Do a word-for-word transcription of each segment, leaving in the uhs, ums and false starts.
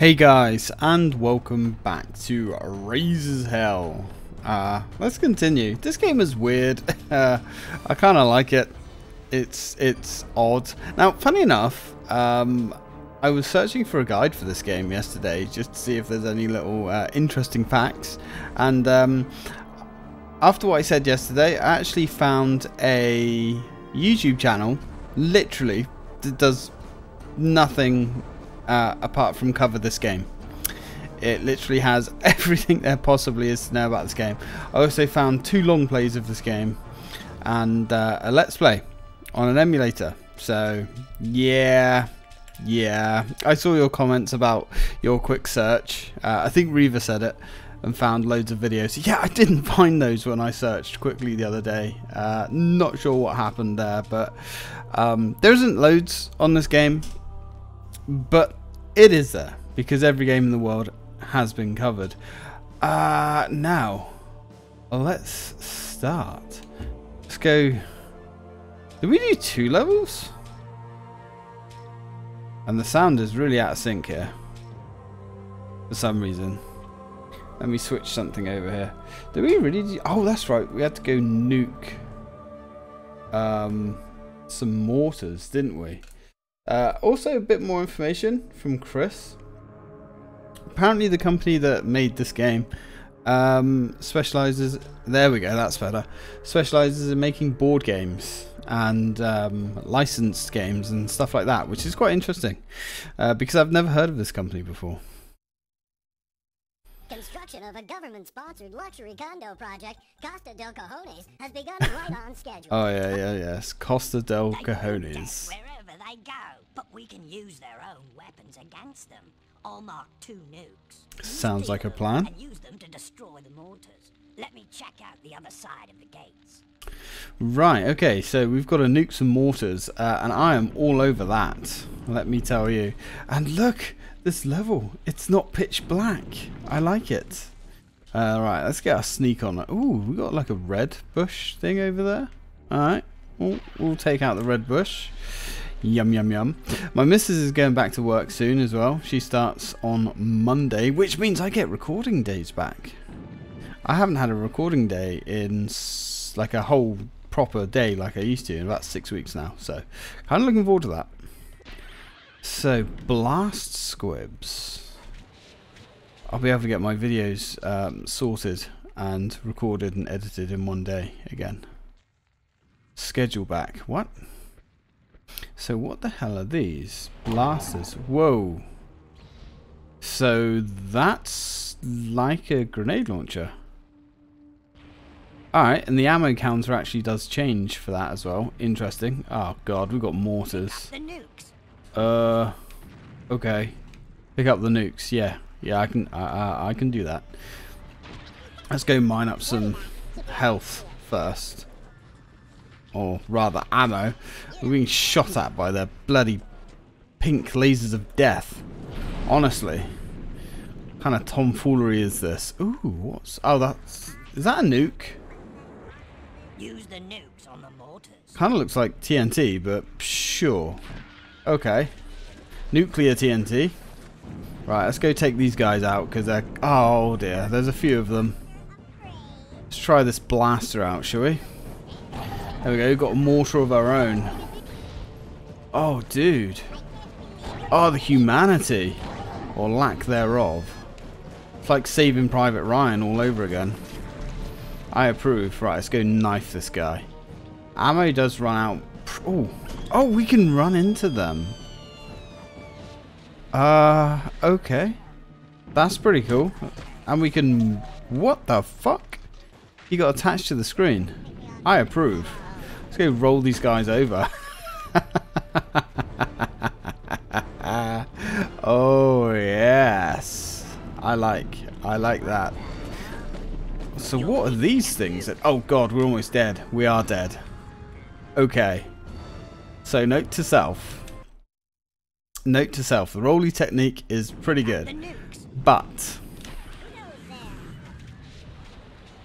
Hey guys, and welcome back to Razes Hell. Uh, let's continue. This game is weird. Uh, I kind of like it. It's it's odd. Now, funny enough, um, I was searching for a guide for this game yesterday just to see if there's any little uh, interesting facts. And um, after what I said yesterday, I actually found a YouTube channel, literally, that does nothing Uh, apart from cover this game. It literally has everything there possibly is to know about this game. I also found two long plays of this game and uh, a let's play on an emulator. So yeah, yeah. I saw your comments about your quick search. Uh, I think Reva said it and found loads of videos. Yeah, I didn't find those when I searched quickly the other day. Uh, not sure what happened there, but um, there isn't loads on this game. But it is there, because every game in the world has been covered. Uh, now, let's start. Let's go... Did we do two levels? And the sound is really out of sync here, for some reason. Let me switch something over here. Did we really do... Oh, that's right. We had to go nuke um, some mortars, didn't we? Uh, also, a bit more information from Chris. Apparently, the company that made this game um, specializes. There we go. That's better. Specializes in making board games and um, licensed games and stuff like that, which is quite interesting uh, because I've never heard of this company before. Construction of a government-sponsored luxury condo project, Costa Del Cajones, has begun right on schedule. Oh yeah, yeah, yes, Costa Del Cajones. They go, but we can use their own weapons against them. I'll mark two nukes. Sounds like a plan. And use them to destroy the mortars. Let me check out the other side of the gates. Right, okay, so we've got to nuke some mortars, uh, and I am all over that, let me tell you. And look, this level, it's not pitch black. I like it. Uh, right, let's get our sneak on. Ooh, we got like a red bush thing over there. Alright, we'll, we'll take out the red bush. Yum, yum, yum. My missus is going back to work soon as well. She starts on Monday, which means I get recording days back. I haven't had a recording day in s like a whole proper day like I used to in about six weeks now. So, kind of looking forward to that. So, blast squibs. I'll be able to get my videos um, sorted and recorded and edited in one day again. Schedule back. What? So what the hell are these? Blasters. Whoa. So that's like a grenade launcher. Alright, and the ammo counter actually does change for that as well. Interesting. Oh god, we've got mortars. Uh, okay. Pick up the nukes, yeah. Yeah, I can, uh, I can do that. Let's go mine up some health first. Or rather ammo. We're being shot at by their bloody pink lasers of death. Honestly. What kind of tomfoolery is this? Ooh, what's... Oh, that's... Is that a nuke? Use the nukes on the mortars. Kind of looks like T N T, but sure. Okay. Nuclear T N T. Right, let's go take these guys out, because they're... Oh, dear. There's a few of them. Let's try this blaster out, shall we? There we go, we've got a mortar of our own. Oh, dude. Oh, the humanity. Or lack thereof. It's like Saving Private Ryan all over again. I approve. Right, let's go knife this guy. Ammo does run out. Oh, oh we can run into them. Uh, okay. That's pretty cool. And we can... What the fuck? He got attached to the screen. I approve. Let's go roll these guys over. Oh yes, I like, I like that. So what are these things? That, oh god, we're almost dead. We are dead. Okay. So note to self. Note to self. The rolly technique is pretty good, but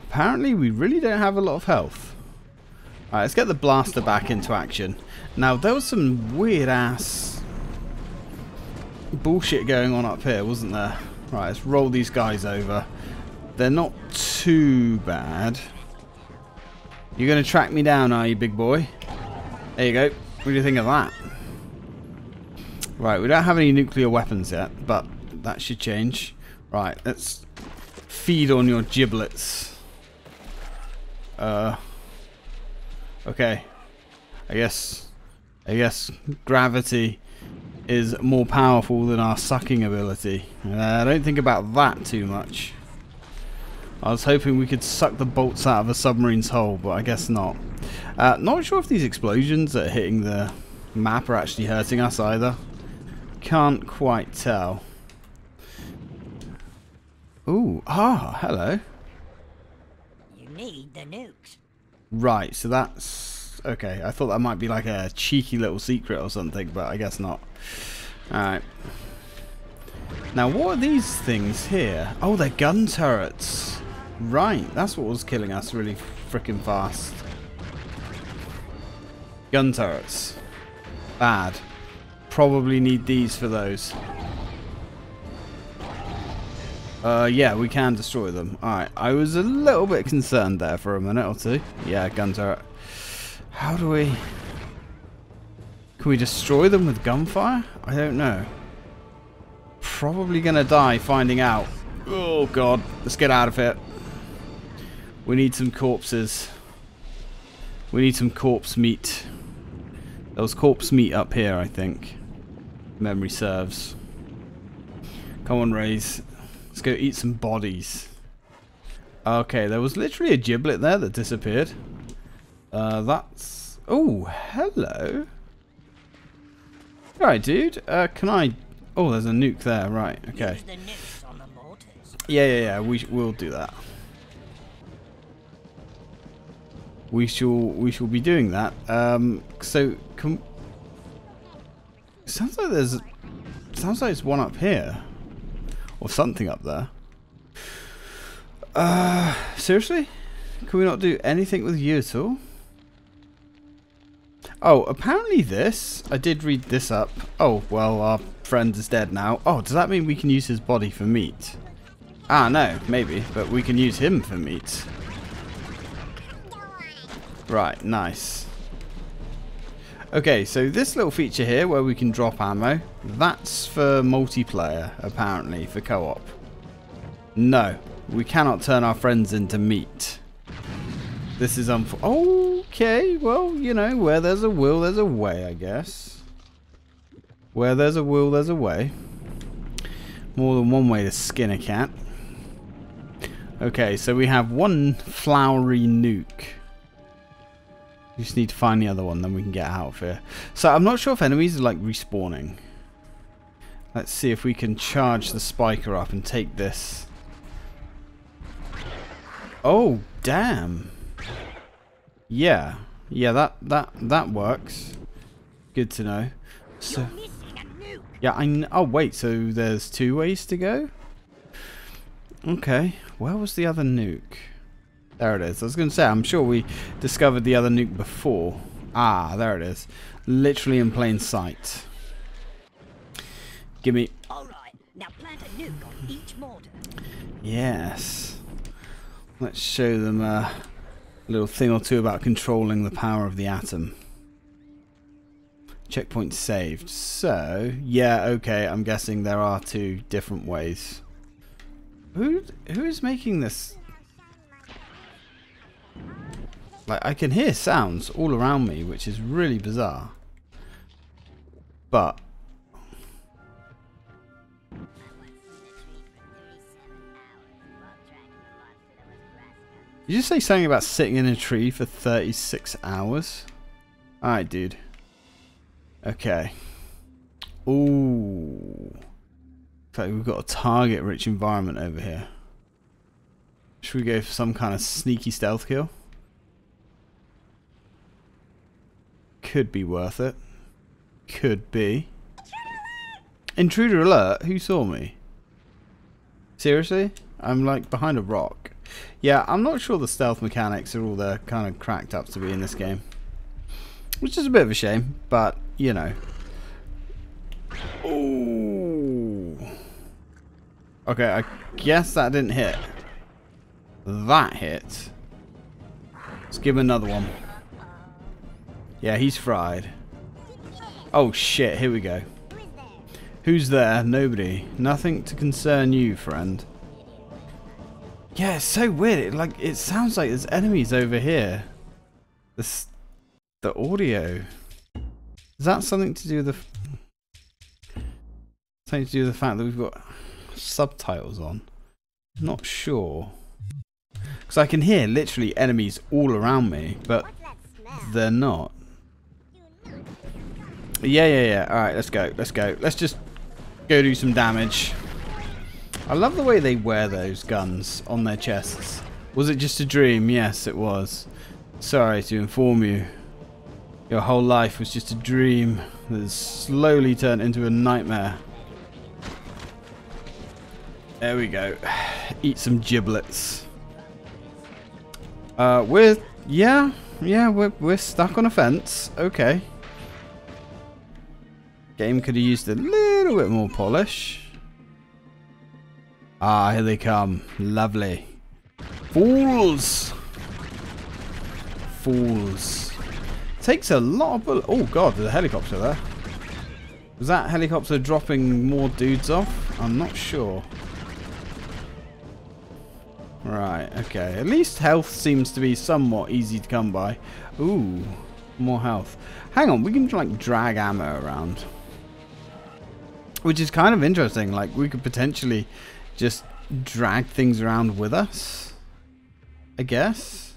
apparently we really don't have a lot of health. Alright, let's get the blaster back into action. Now, there was some weird-ass bullshit going on up here, wasn't there? Right, let's roll these guys over. They're not too bad. You're going to track me down, are you, big boy? There you go. What do you think of that? Right, we don't have any nuclear weapons yet, but that should change. Right, let's feed on your giblets. Uh, okay. I guess, I guess gravity is more powerful than our sucking ability. Uh, I don't think about that too much. I was hoping we could suck the bolts out of a submarine's hull, but I guess not. Uh, not sure if these explosions that are hitting the map are actually hurting us either. Can't quite tell. Ooh, ah, hello. You need the nukes. Right, so that's... okay, I thought that might be like a cheeky little secret or something, but I guess not. Alright. Now, what are these things here? Oh, they're gun turrets. Right, that's what was killing us really freaking fast. Gun turrets. Bad. Probably need these for those. Uh, yeah, we can destroy them. Alright, I was a little bit concerned there for a minute or two. Yeah, gun turret. How do we... can we destroy them with gunfire? I don't know. Probably gonna die finding out. Oh god, let's get out of here. We need some corpses. We need some corpse meat. There was corpse meat up here, I think. Memory serves. Come on, Raze. Let's go eat some bodies. Okay, there was literally a giblet there that disappeared. Uh, that's... oh, hello. Alright, dude. Uh, can I... oh, there's a nuke there. Right, okay. Yeah, yeah, yeah. We will do that. We shall, we shall be doing that. Um, so, can... sounds like there's... sounds like there's one up here. Or something up there. Uh, seriously? Can we not do anything with you at all? Oh, apparently this. I did read this up. Oh, well, our friend is dead now. Oh, does that mean we can use his body for meat? Ah, no, maybe. But we can use him for meat. Right, nice. Okay, so this little feature here where we can drop ammo, that's for multiplayer, apparently, for co-op. No, we cannot turn our friends into meat. This is unf- okay, well, you know, where there's a will, there's a way, I guess. Where there's a will, there's a way. More than one way to skin a cat. Okay, so we have one flowery nuke. We just need to find the other one, then we can get out of here. So I'm not sure if enemies are like respawning. Let's see if we can charge the spiker up and take this. Oh, damn. Yeah. Yeah, that that that works. Good to know. So yeah, I kn- oh wait, so there's two ways to go? Okay. Where was the other nuke? There it is. I was going to say, I'm sure we discovered the other nuke before. Ah, there it is. Literally in plain sight. Gimme. All right. Now plant a nuke on each mortar. Yes. Let's show them a little thing or two about controlling the power of the atom. Checkpoint saved. So, yeah, okay. I'm guessing there are two different ways. Who who is making this? Like, I can hear sounds all around me, which is really bizarre. But... you just say something about sitting in a tree for thirty-six hours? Alright, dude. Okay. Ooh. Looks like we've got a target-rich environment over here. Should we go for some kind of sneaky stealth kill? Could be worth it. Could be. Intruder alert! Intruder alert? Who saw me? Seriously? I'm like behind a rock. Yeah, I'm not sure the stealth mechanics are all they're kind of cracked up to be in this game. Which is a bit of a shame, but you know. Ooh. Okay, I guess that didn't hit. That hit. Let's give him another one. Yeah, he's fried. Oh shit, here we go. Who's there? Nobody. Nothing to concern you, friend. Yeah, it's so weird. It, like, it sounds like there's enemies over here. This, the audio. Is that something to do with the... Something to do with the fact that we've got subtitles on? I'm not sure. Because I can hear literally enemies all around me, but they're not. Yeah, yeah, yeah. Alright, let's go. Let's go. Let's just go do some damage. I love the way they wear those guns on their chests. Was it just a dream? Yes, it was. Sorry to inform you. Your whole life was just a dream that has slowly turned into a nightmare. There we go. Eat some giblets. Uh, we're... Yeah, yeah, we're, we're stuck on a fence. Okay. Game could have used a little bit more polish. Ah, here they come. Lovely. Fools! Fools. Takes a lot of bullets. Oh, God, there's a helicopter there. Was that helicopter dropping more dudes off? I'm not sure. Right, okay. At least health seems to be somewhat easy to come by. Ooh, more health. Hang on, we can, like, drag ammo around. Which is kind of interesting. Like, we could potentially... just drag things around with us, I guess,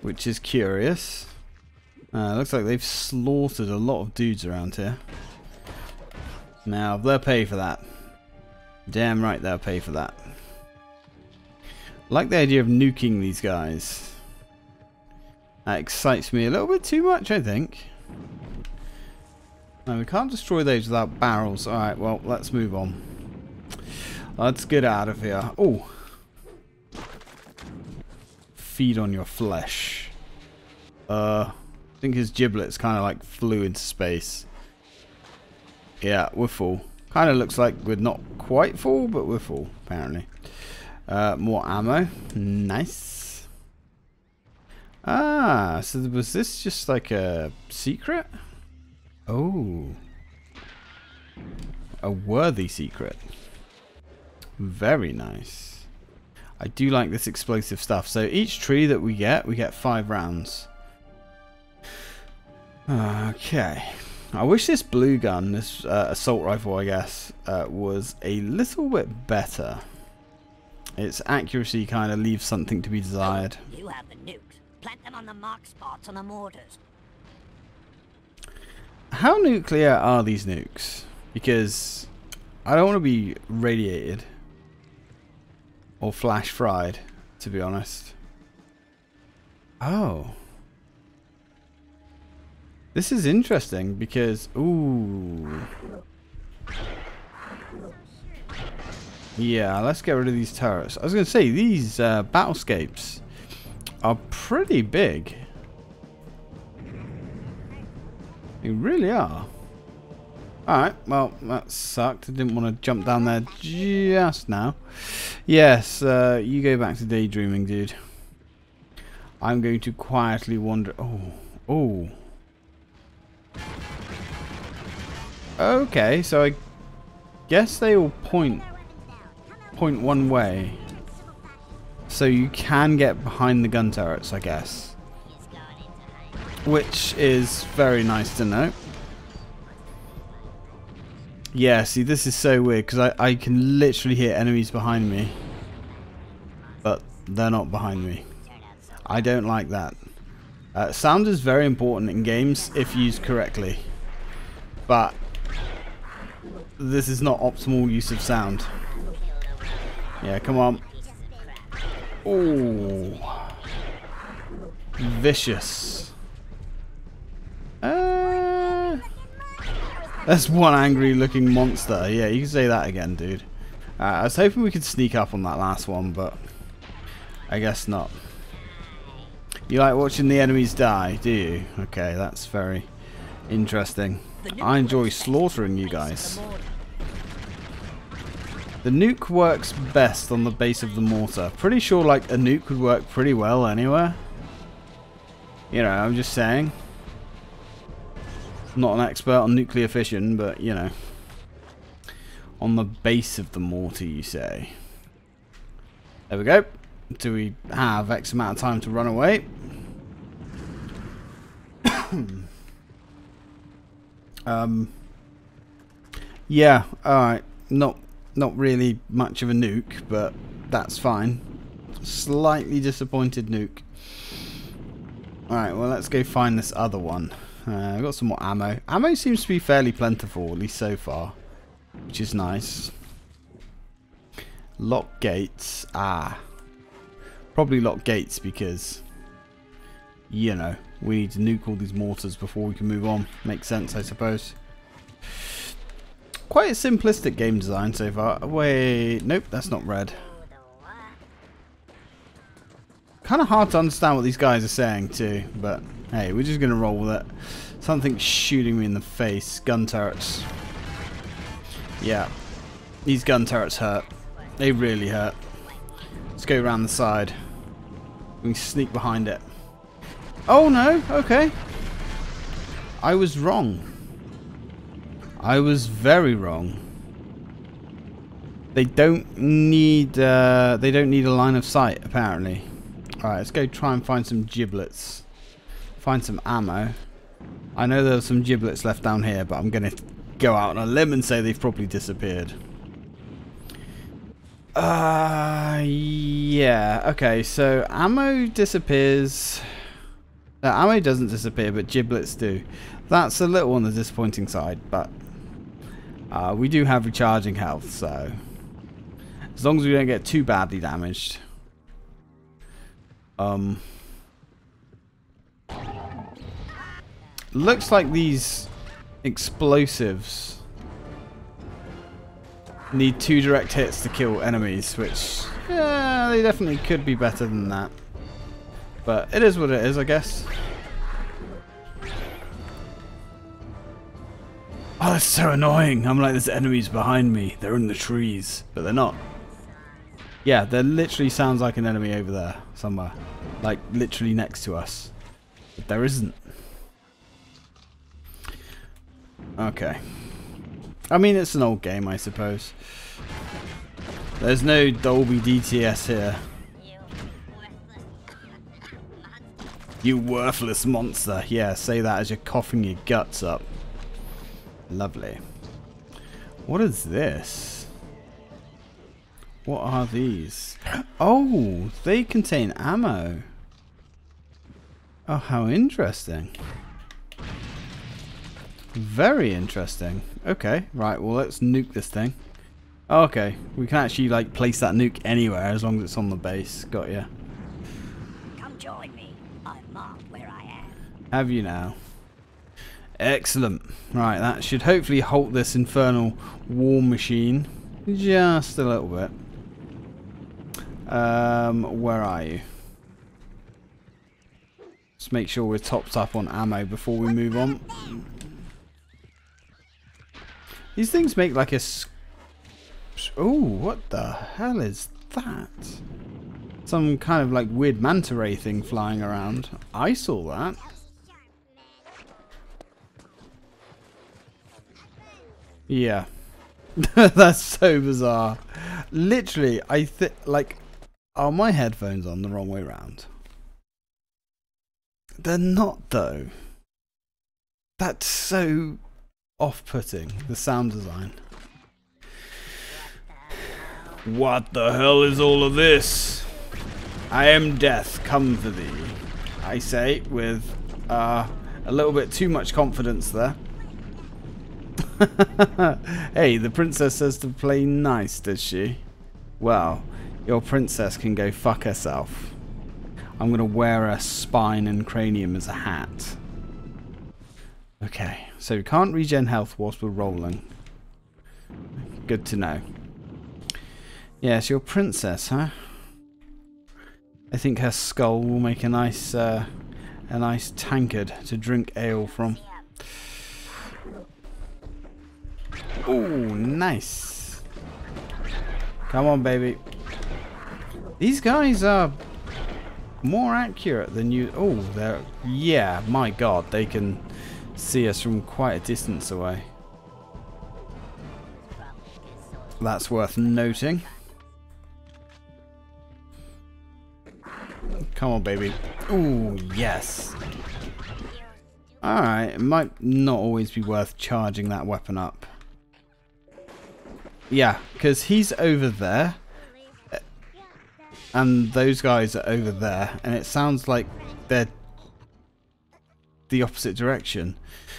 which is curious. Uh, looks like they've slaughtered a lot of dudes around here. Now they'll pay for that. Damn right they'll pay for that. Like the idea of nuking these guys. That excites me a little bit too much, I think. No, we can't destroy those without barrels. Alright, well, let's move on. Let's get out of here. Oh. Feed on your flesh. Uh, I think his giblets kind of like flew into space. Yeah, we're full. Kind of looks like we're not quite full, but we're full, apparently. Uh, more ammo. Nice. Ah, so was this just like a secret? Oh. A worthy secret. Very nice. I do like this explosive stuff. So each tree that we get, we get five rounds. Okay. I wish this blue gun, this uh, assault rifle, I guess, uh, was a little bit better. Its accuracy kind of leaves something to be desired. You have the nukes. Plant them on the mark spots on the mortars. How nuclear are these nukes? Because I don't want to be radiated. Or flash fried, to be honest. Oh. This is interesting because... Ooh. Yeah, let's get rid of these turrets. I was going to say, these uh, battlescapes are pretty big. They really are. Alright, well, that sucked. I didn't want to jump down there just now. Yes, uh, you go back to daydreaming, dude. I'm going to quietly wander... Oh, oh. Okay, so I guess they all point, point one way. So you can get behind the gun turrets, I guess. Which is very nice to know. Yeah, see, this is so weird, because I, I can literally hear enemies behind me. But they're not behind me. I don't like that. Uh, sound is very important in games, if used correctly. But this is not optimal use of sound. Yeah, come on. Oh. Vicious. Uh... That's one angry looking monster. Yeah, you can say that again, dude. Uh, I was hoping we could sneak up on that last one, but I guess not. You like watching the enemies die, do you? Okay, that's very interesting. I enjoy slaughtering you guys. The nuke works best on the base of the mortar. Pretty sure like a nuke would work pretty well anywhere. You know, I'm just saying. I'm not an expert on nuclear fission, but you know. On the base of the mortar, you say. There we go. Do we have X amount of time to run away? um. Yeah, alright. Not not really much of a nuke, but that's fine. Slightly disappointed nuke. Alright, well let's go find this other one. Uh, I've got some more ammo. Ammo seems to be fairly plentiful, at least so far. Which is nice. Lock gates. Ah. Probably lock gates because, you know, we need to nuke all these mortars before we can move on. Makes sense, I suppose. Quite a simplistic game design so far. Wait, nope, that's not red. Kind of hard to understand what these guys are saying too, but hey, we're just going to roll with it. Something's shooting me in the face. Gun turrets. Yeah, these gun turrets hurt. They really hurt. Let's go around the side. We can sneak behind it. Oh no, okay. I was wrong. I was very wrong. They don't need uh, they don't need a line of sight, apparently. Alright, let's go try and find some giblets. Find some ammo. I know there are some giblets left down here, but I'm gonna go out on a limb and say they've probably disappeared. Uh, yeah, okay, so ammo disappears. No, ammo doesn't disappear, but giblets do. That's a little on the disappointing side, but uh, we do have recharging health, so as long as we don't get too badly damaged. Um, looks like these explosives need two direct hits to kill enemies, which yeah, they definitely could be better than that. But it is what it is, I guess. Oh, that's so annoying. I'm like, there's enemies behind me. They're in the trees. But they're not. Yeah, there literally sounds like an enemy over there somewhere. Like, literally next to us. But there isn't. Okay. I mean, it's an old game, I suppose. There's no Dolby D T S here. You worthless monster. Yeah, say that as you're coughing your guts up. Lovely. What is this? What are these? Oh, they contain ammo. Oh, how interesting. Very interesting. Okay, right, well let's nuke this thing. Okay, we can actually like place that nuke anywhere as long as it's on the base. Got ya. Come join me. I'm marked where I am. Have you now? Excellent. Right, that should hopefully halt this infernal war machine just a little bit. Um, where are you? Let's make sure we're topped up on ammo before we move on. These things make like a... Oh, what the hell is that? Some kind of like weird manta ray thing flying around. I saw that. Yeah. That's so bizarre. Literally, I think like... Are my headphones on the wrong way round? They're not though. That's so... off-putting, the sound design. What the hell is all of this? I am death, come for thee. I say with uh, a little bit too much confidence there. Hey, the princess says to play nice, does she? Well, your princess can go fuck herself. I'm gonna wear her spine and cranium as a hat. Okay, so we can't regen health whilst we're rolling. Good to know. Yes, your princess, huh? I think her skull will make a nice, uh, a nice tankard to drink ale from. Oh, nice. Come on, baby. These guys are more accurate than you. Oh, they're. Yeah, my God, they can see us from quite a distance away. That's worth noting. Come on, baby. Ooh, yes. Alright, it might not always be worth charging that weapon up. Yeah, because he's over there. And those guys are over there. And it sounds like they're the opposite direction.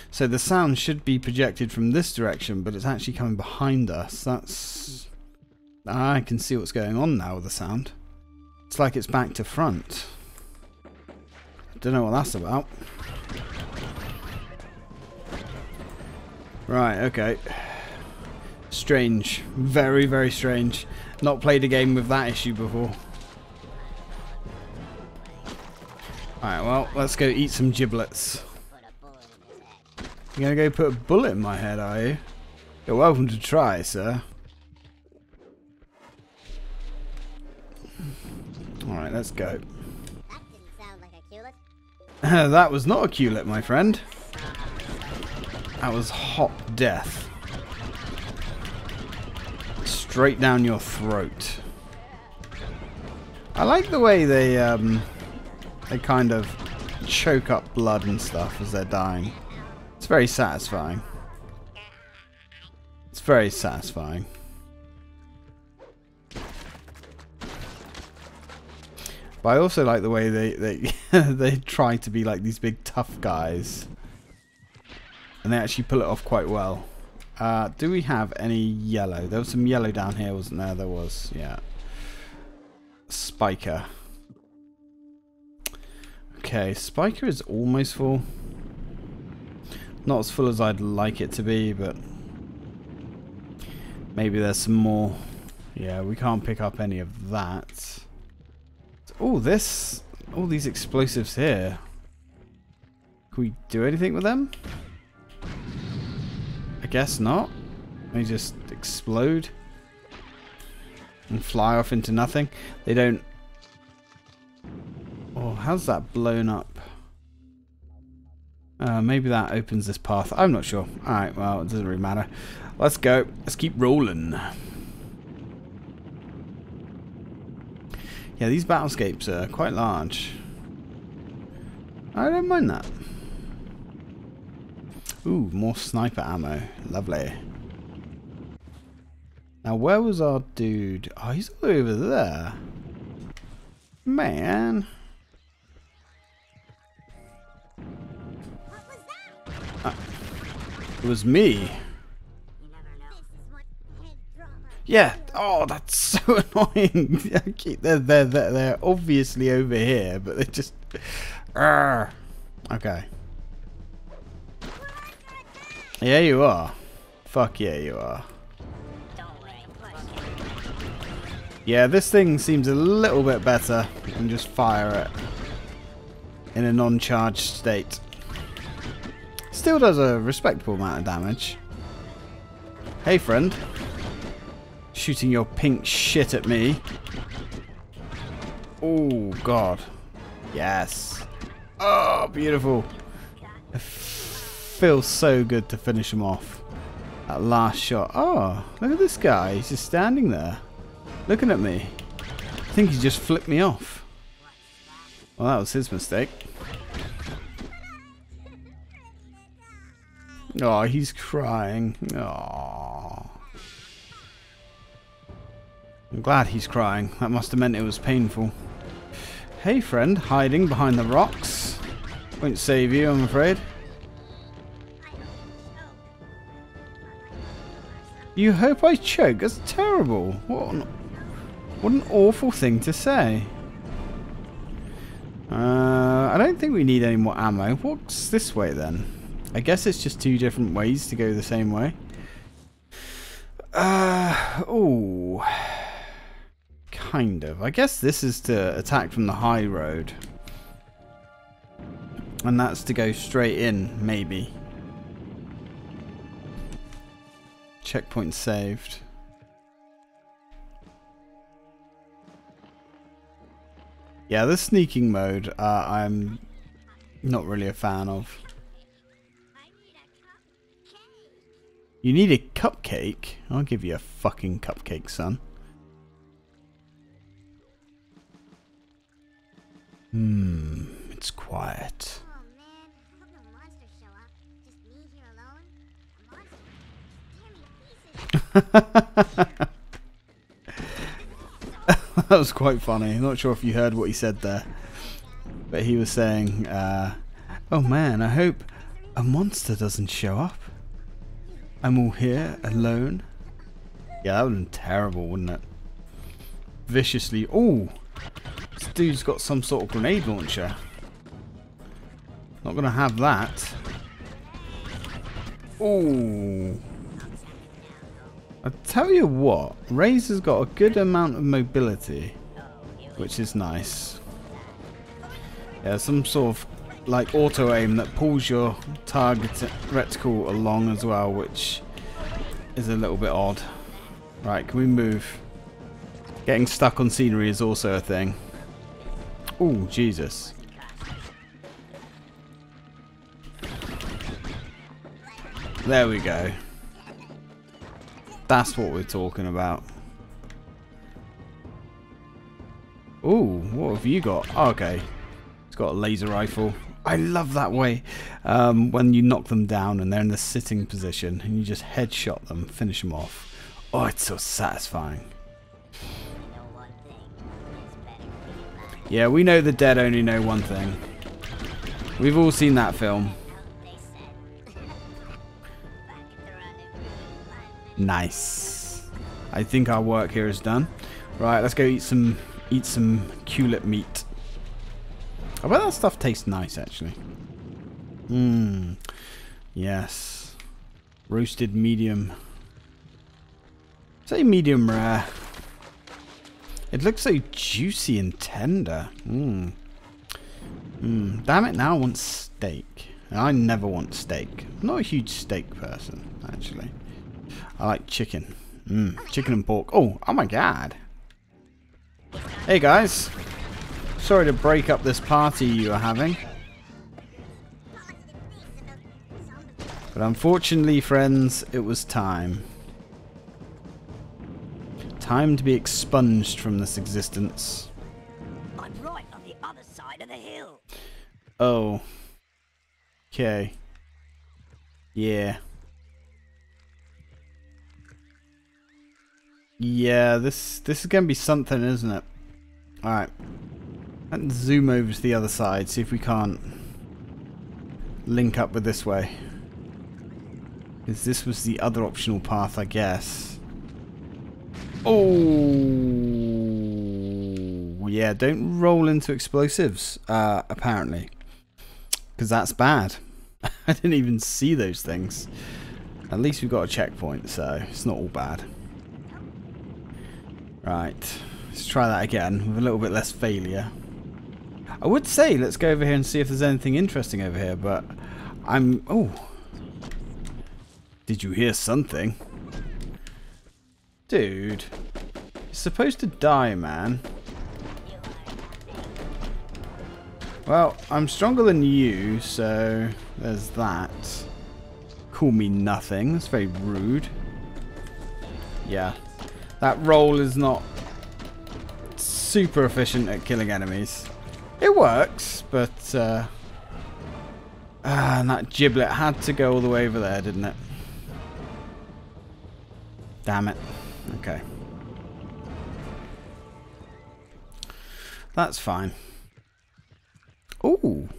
So the sound should be projected from this direction, but it's actually coming behind us. That's... I can see what's going on now with the sound. It's like it's back to front. Don't know what that's about. Right, okay. Strange. Very, very strange. Not played a game with that issue before. Alright, well, let's go eat some giblets. You're gonna go put a bullet in my head, are you? You're welcome to try, sir. Alright, let's go. That didn't sound like a culet. That was not a culet, my friend. That was hot death. Straight down your throat. I like the way they um, they kind of choke up blood and stuff as they're dying. It's very satisfying. It's very satisfying. But I also like the way they they, they try to be like these big tough guys. And they actually pull it off quite well. Uh, do we have any yellow? There was some yellow down here, wasn't there? There was, yeah. Spiker. Okay, Spiker is almost full. Not as full as I'd like it to be, but... maybe there's some more. Yeah, we can't pick up any of that. Oh, this... all these explosives here. Can we do anything with them? I guess not. They just explode and fly off into nothing. They don't... oh, how's that blown up? Uh, maybe that opens this path. I'm not sure. Alright, well, it doesn't really matter. Let's go. Let's keep rolling. Yeah, these battlescapes are quite large. I don't mind that. Ooh, more sniper ammo. Lovely. Now, where was our dude? Oh, he's over there. Man. What was that? Uh, it was me. You never know. This is what drama. Yeah. Oh, that's so annoying. they're, they're, they're, they're obviously over here, but they just... Arrgh. Okay. Yeah, you are. Fuck yeah, you are. Yeah, this thing seems a little bit better. You can just fire it in a non-charged state. Still does a respectable amount of damage. Hey, friend. Shooting your pink shit at me. Oh, God. Yes. Oh, beautiful. Feels so good to finish him off. That last shot. Oh, look at this guy. He's just standing there, looking at me. I think he just flipped me off. Well, that was his mistake. Oh, he's crying. Oh. I'm glad he's crying. That must have meant it was painful. Hey, friend, hiding behind the rocks. Won't save you, I'm afraid. You hope I choke? That's terrible. What an, what an awful thing to say. Uh, I don't think we need any more ammo. What's this way then? I guess it's just two different ways to go the same way. Uh, oh. Kind of. I guess this is to attack from the high road. And that's to go straight in, maybe. Checkpoint saved. Yeah, the sneaking mode, uh, I'm not really a fan of. You need a cupcake? I'll give you a fucking cupcake, son. Hmm, it's quiet. That was quite funny. I'm not sure if you heard what he said there, but he was saying, uh, oh man, I hope a monster doesn't show up. I'm all here alone. Yeah, that would have been terrible, wouldn't it? Viciously. Oh, this dude's got some sort of grenade launcher. Not gonna have that. Oh, I tell you what, Razes has got a good amount of mobility, which is nice. Yeah, some sort of like auto aim that pulls your target reticle along as well, which is a little bit odd. Right, can we move? Getting stuck on scenery is also a thing. Oh, Jesus. There we go. That's what we're talking about. Oh, what have you got? Oh, okay. It's got a laser rifle. I love that way um, when you knock them down and they're in the sitting position and you just headshot them, finish them off. Oh, it's so satisfying. Yeah, we know the dead only know one thing. We've all seen that film. Nice. I think our work here is done. Right, let's go eat some eat some cullet meat. I bet that stuff tastes nice, actually. Mmm. Yes. Roasted medium. Say medium rare. It looks so juicy and tender. Mmm. Mmm. Damn it, now I want steak. I never want steak. I'm not a huge steak person, actually. I like chicken. Mm, chicken and pork. Oh, oh my god. Hey guys. Sorry to break up this party you are having. But unfortunately, friends, it was time. Time to be expunged from this existence. I'm right on the other side of the hill. Oh. Okay. Yeah. Yeah, this this is going to be something, isn't it? Alright. Let's zoom over to the other side, see if we can't link up with this way. Because this was the other optional path, I guess. Oh! Yeah, don't roll into explosives, uh, apparently. Because that's bad. I didn't even see those things. At least we've got a checkpoint, so it's not all bad. Right, let's try that again with a little bit less failure. I would say let's go over here and see if there's anything interesting over here, but I'm... Oh! Did you hear something? Dude. You're supposed to die, man. Well, I'm stronger than you, so there's that. Call me nothing. That's very rude. Yeah. That roll is not super efficient at killing enemies. It works, but... Uh, ah, and that giblet had to go all the way over there, didn't it? Damn it. Okay. That's fine. Ooh.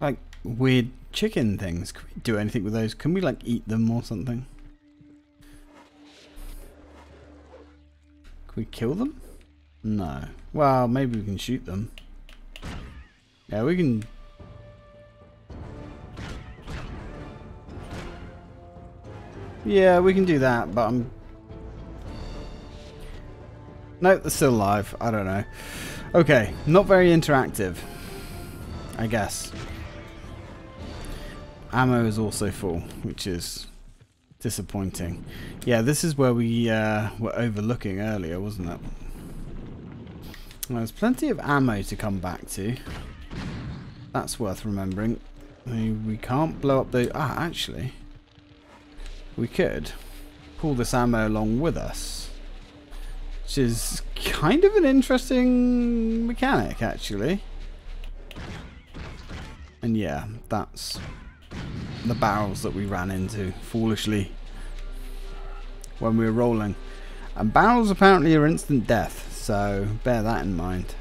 Like, weird chicken things. Can we do anything with those? Can we, like, eat them or something? Can we kill them? No. Well, maybe we can shoot them. Yeah, we can... Yeah, we can do that, but I'm... Nope, they're still alive. I don't know. Okay, not very interactive, I guess. Ammo is also full, which is... disappointing. Yeah, this is where we uh, were overlooking earlier, wasn't it? Now, there's plenty of ammo to come back to. That's worth remembering. We can't blow up the... Ah, actually. We could pull this ammo along with us. Which is kind of an interesting mechanic, actually. And yeah, that's the barrels that we ran into, foolishly, when we were rolling. And barrels apparently are instant death, so bear that in mind.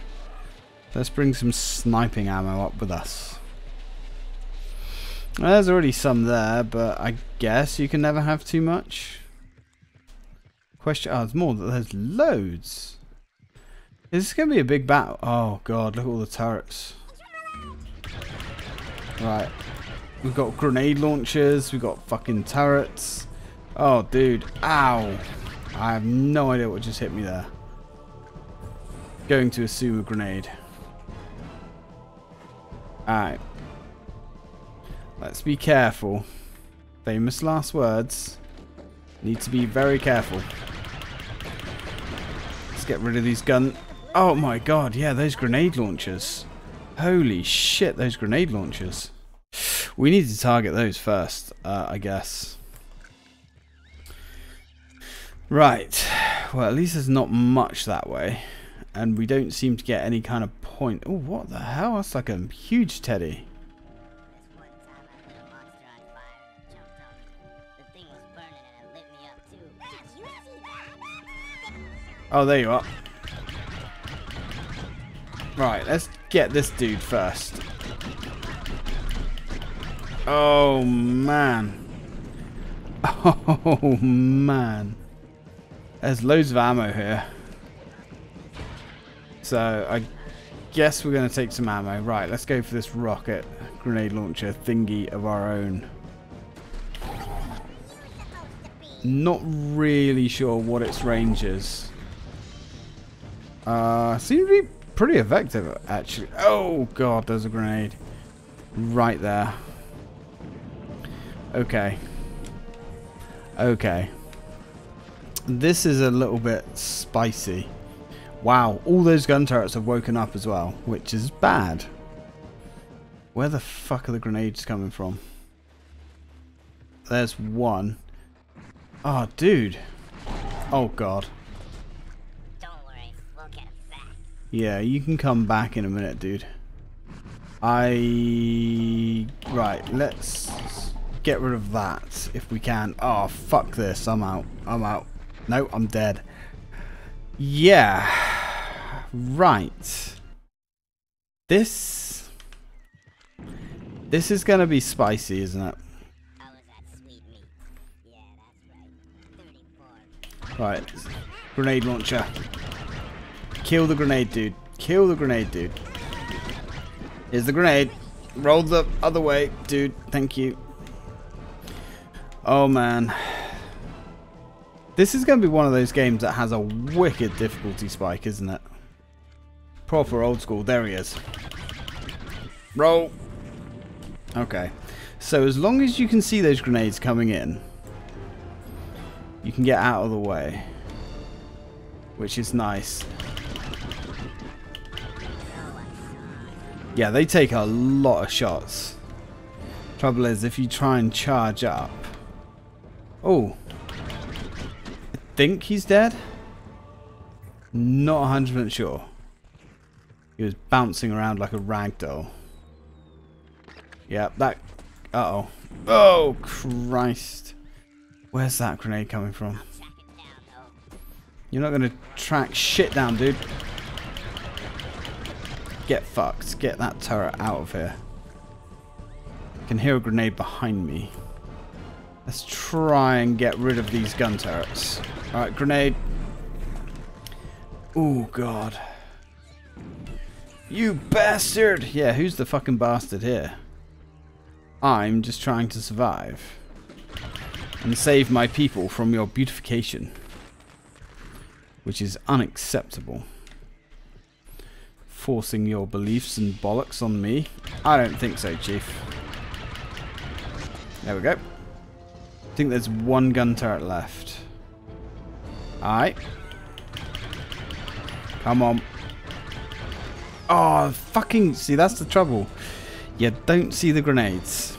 Let's bring some sniping ammo up with us. Well, there's already some there, but I guess you can never have too much. Question, oh, there's more, there's loads. Is this going to be a big battle? Oh god, look at all the turrets. Right, we've got grenade launchers, we've got fucking turrets. Oh dude, ow. I have no idea what just hit me there. Going to assume a grenade. Alright. Let's be careful. Famous last words. Need to be very careful. Let's get rid of these guns. Oh my god, yeah, those grenade launchers. Holy shit, those grenade launchers. We need to target those first, uh, I guess. Right, well at least there's not much that way, and we don't seem to get any kind of point. Oh, what the hell? That's like a huge teddy. Oh, there you are. Right, let's get this dude first. Oh man. Oh man. There's loads of ammo here. So I guess we're going to take some ammo. Right, let's go for this rocket grenade launcher thingy of our own. Not really sure what its range is. Uh, seems to be pretty effective, actually. Oh, God, there's a grenade. Right there. Okay. Okay. This is a little bit spicy. Wow, all those gun turrets have woken up as well, which is bad. Where the fuck are the grenades coming from? There's one. Oh, dude. Oh, God. Don't worry, we'll get back. Yeah, you can come back in a minute, dude. I... Right, let's get rid of that if we can. Oh, fuck this. I'm out. I'm out. No, I'm dead. Yeah. Right. This... This is going to be spicy, isn't it? Right. Grenade launcher. Kill the grenade, dude. Kill the grenade, dude. Here's the grenade. Roll the other way, dude. Thank you. Oh, man. This is going to be one of those games that has a wicked difficulty spike, isn't it? Proper old school. There he is. Roll. Okay. So as long as you can see those grenades coming in, you can get out of the way. Which is nice. Yeah, they take a lot of shots. Trouble is, if you try and charge up... Oh. I think he's dead? Not one hundred percent sure. He was bouncing around like a ragdoll. Yeah, that... Uh-oh. Oh, Christ. Where's that grenade coming from? You're not going to track shit down, dude. Get fucked. Get that turret out of here. I can hear a grenade behind me. Let's try and get rid of these gun turrets. Alright, grenade. Oh, God. You bastard! Yeah, who's the fucking bastard here? I'm just trying to survive. And save my people from your beautification. Which is unacceptable. Forcing your beliefs and bollocks on me? I don't think so, Chief. There we go. I think there's one gun turret left. Alright. Come on. Oh, fucking... See, that's the trouble. You don't see the grenades.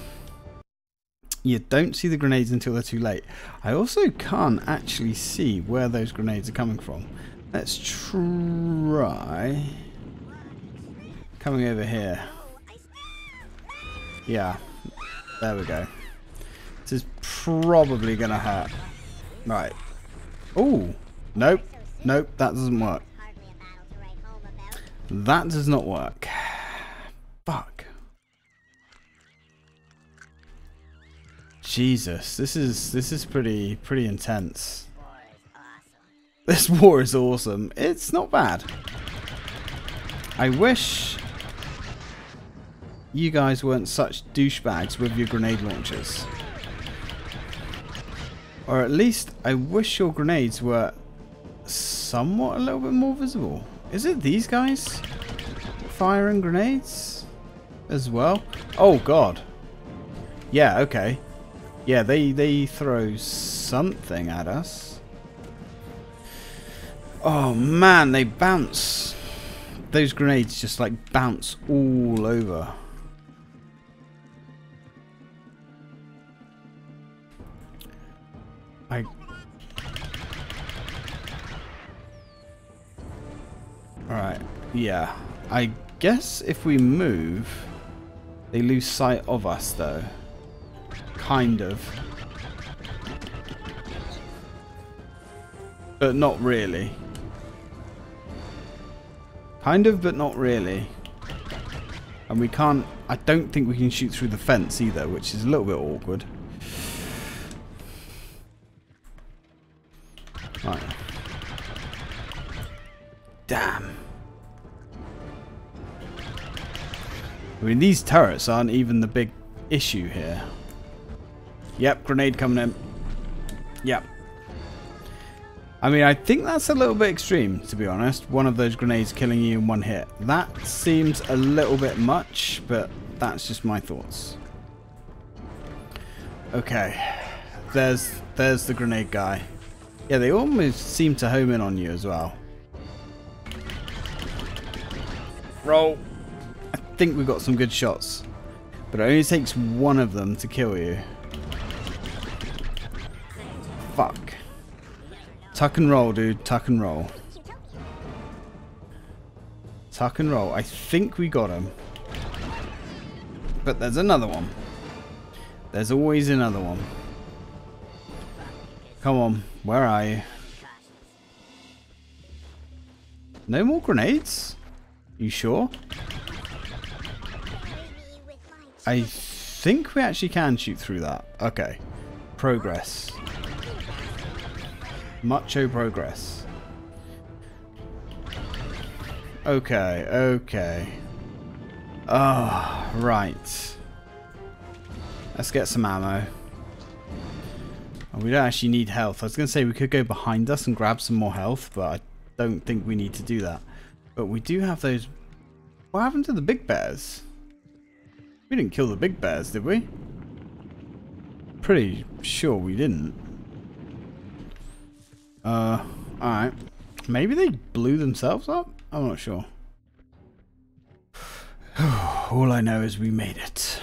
You don't see the grenades until they're too late. I also can't actually see where those grenades are coming from. Let's try... coming over here. Yeah. There we go. This is probably going to hurt. Right. Ooh. Nope. Nope. That doesn't work. That does not work. Fuck. Jesus, this is this is pretty pretty intense. This war is awesome. It's not bad. I wish you guys weren't such douchebags with your grenade launchers. Or at least I wish your grenades were somewhat a little bit more visible. Is it these guys firing grenades as well? Oh god. Yeah, okay. Yeah, they, they throw something at us. Oh man, they bounce. Those grenades just like bounce all over. I... Alright, yeah. I guess if we move, they lose sight of us, though. Kind of. But not really. Kind of, but not really. And we can't... I don't think we can shoot through the fence either, which is a little bit awkward. Right. Damn. I mean, these turrets aren't even the big issue here. Yep, grenade coming in. Yep. I mean, I think that's a little bit extreme, to be honest. One of those grenades killing you in one hit. That seems a little bit much, but that's just my thoughts. Okay. There's, there's the grenade guy. Yeah, they almost seem to home in on you as well. Roll. I think we've got some good shots. But it only takes one of them to kill you. Fuck. Tuck and roll, dude. Tuck and roll. Tuck and roll. I think we got him. But there's another one. There's always another one. Come on. Where are you? No more grenades? You sure? I think we actually can shoot through that. Okay. Progress. Macho progress. Okay, okay. Ah, oh, right. Let's get some ammo. Oh, we don't actually need health. I was going to say we could go behind us and grab some more health, but I don't think we need to do that. But we do have those... What happened to the big bears? We didn't kill the big bears, did we? Pretty sure we didn't. Uh, alright. Maybe they blew themselves up? I'm not sure. All I know is we made it.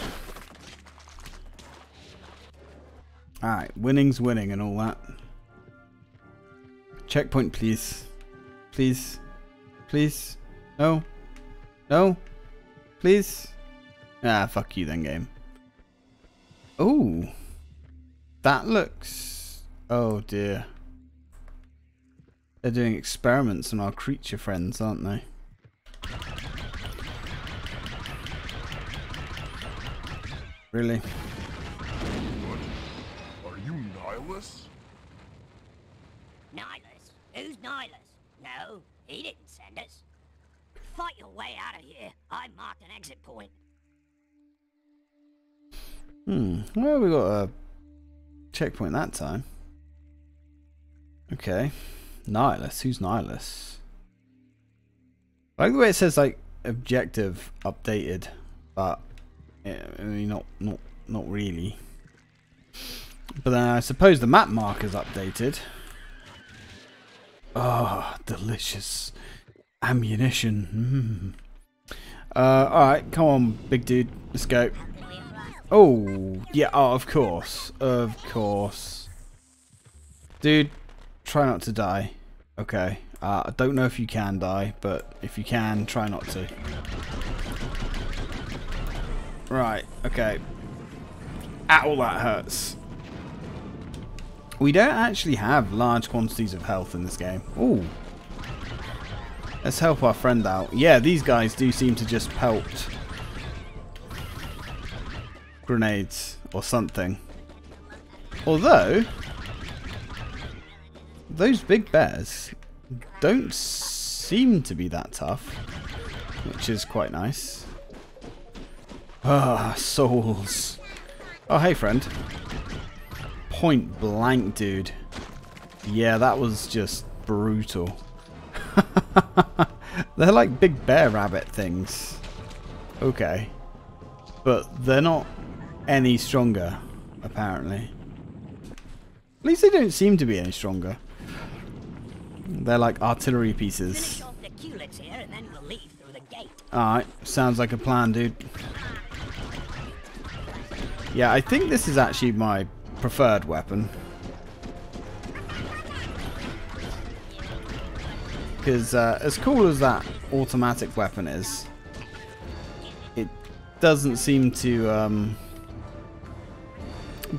Alright, winning's winning and all that. Checkpoint, please. Please. Please. No. No. Please. Ah, fuck you then, game. Ooh. That looks... Oh, dear. They're doing experiments on our creature friends, aren't they? Really? Are you Nihilus? Nihilus? Who's Nihilus? No, he didn't send us. Fight your way out of here. I marked an exit point. Hmm. Well, we got a checkpoint that time. Okay. Nihilus? Who's Nihilus? I like the way it says like objective updated, but yeah, I mean, not not not really. But then I suppose the map marker's updated. Oh, delicious ammunition. Mm. Uh, alright, come on, big dude. Let's go. Oh, yeah, oh, of course. Of course. Dude, try not to die. Okay. Uh, I don't know if you can die, but if you can, try not to. Right, okay. Ow, that hurts. We don't actually have large quantities of health in this game. Ooh. Let's help our friend out. Yeah, these guys do seem to just pelt grenades or something. Although, those big bears don't seem to be that tough, which is quite nice. Ah, souls. Oh, hey, friend. Point blank, dude. Yeah, that was just brutal. They're like big bear rabbit things. Okay. But they're not any stronger, apparently. At least they don't seem to be any stronger. They're like artillery pieces. Alright, sounds like a plan, dude. Yeah, I think this is actually my preferred weapon. Because uh, as cool as that automatic weapon is, it doesn't seem to um,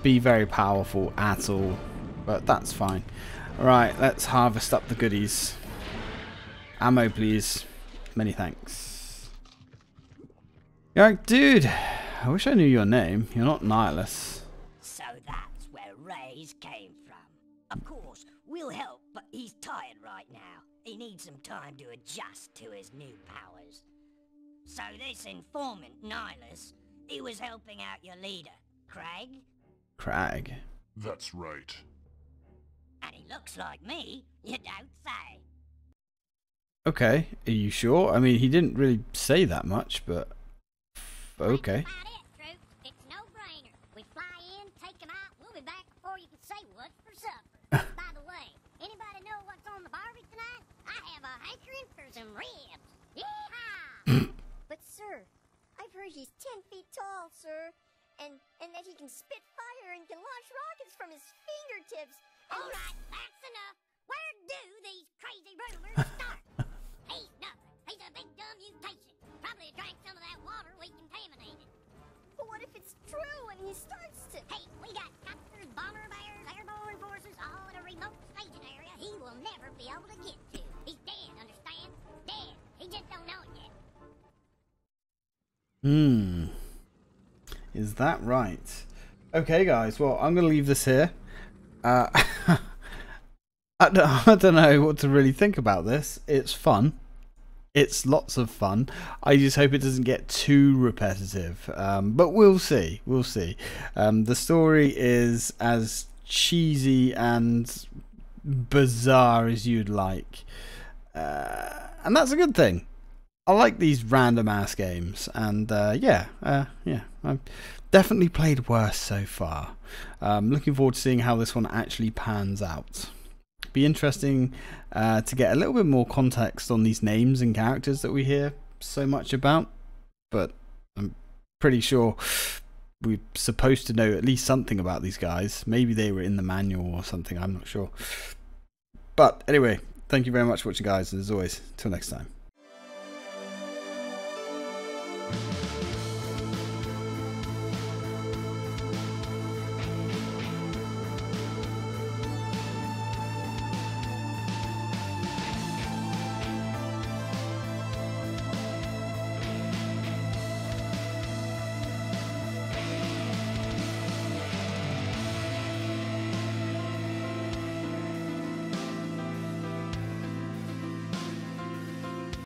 be very powerful at all. But that's fine. Right, let's harvest up the goodies. Ammo, please. Many thanks. You're like, dude, I wish I knew your name. You're not Nihilus. So that's where Ray's came from. Of course, we'll help, but he's tired right now. He needs some time to adjust to his new powers. So this informant, Nihilus, he was helping out your leader, Craig? Craig. That's right. And he looks like me, you don't say. Okay, are you sure? I mean, he didn't really say that much, but okay. He's ten feet tall, sir, and and that he can spit fire and can launch rockets from his fingertips. All right, that's enough. Where do these crazy rumors start? He's nothing. He's a big dumb mutation. Probably drank some of that water we contaminated. But what if it's true and he starts to? Hey, we got copters, bomber bears, airborne forces, all in a remote staging area he will never be able to get to. He's dead, understand? Dead. He just don't know it yet. Hmm. Is that right? Okay, guys. Well, I'm going to leave this here. Uh, I, don't, I don't know what to really think about this. It's fun. It's lots of fun. I just hope it doesn't get too repetitive. Um, but we'll see. We'll see. Um, the story is as cheesy and bizarre as you'd like. Uh, and that's a good thing. I like these random ass games, and uh, yeah, uh, yeah, I've definitely played worse so far. Um, looking forward to seeing how this one actually pans out. Be interesting uh, to get a little bit more context on these names and characters that we hear so much about, but I'm pretty sure we're supposed to know at least something about these guys. Maybe they were in the manual or something, I'm not sure. But anyway, thank you very much for watching, guys, and as always, till next time.